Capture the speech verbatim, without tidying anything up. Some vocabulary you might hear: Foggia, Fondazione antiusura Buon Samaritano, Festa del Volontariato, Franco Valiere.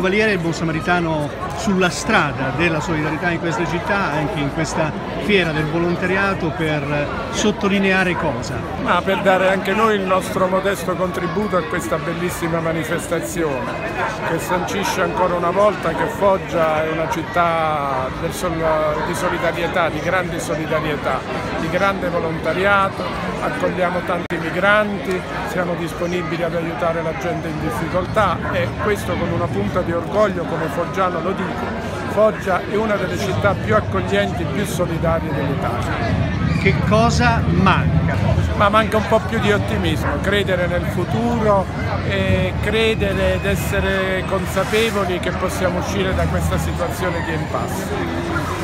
Franco Valiere, il Buon Samaritano sulla strada della solidarietà in questa città, anche in questa fiera del volontariato, per sottolineare cosa? Ma per dare anche noi il nostro modesto contributo a questa bellissima manifestazione che sancisce ancora una volta che Foggia è una città del sol di solidarietà, di grande solidarietà, di grande volontariato, accogliamo tanti migranti, siamo disponibili ad aiutare la gente in difficoltà e questo con una punta di orgoglio come foggiano lo dico. Foggia è una delle città più accoglienti e più solidarie dell'Italia. Che cosa manca? Ma manca un po' più di ottimismo, credere nel futuro e credere ed essere consapevoli che possiamo uscire da questa situazione di impasse.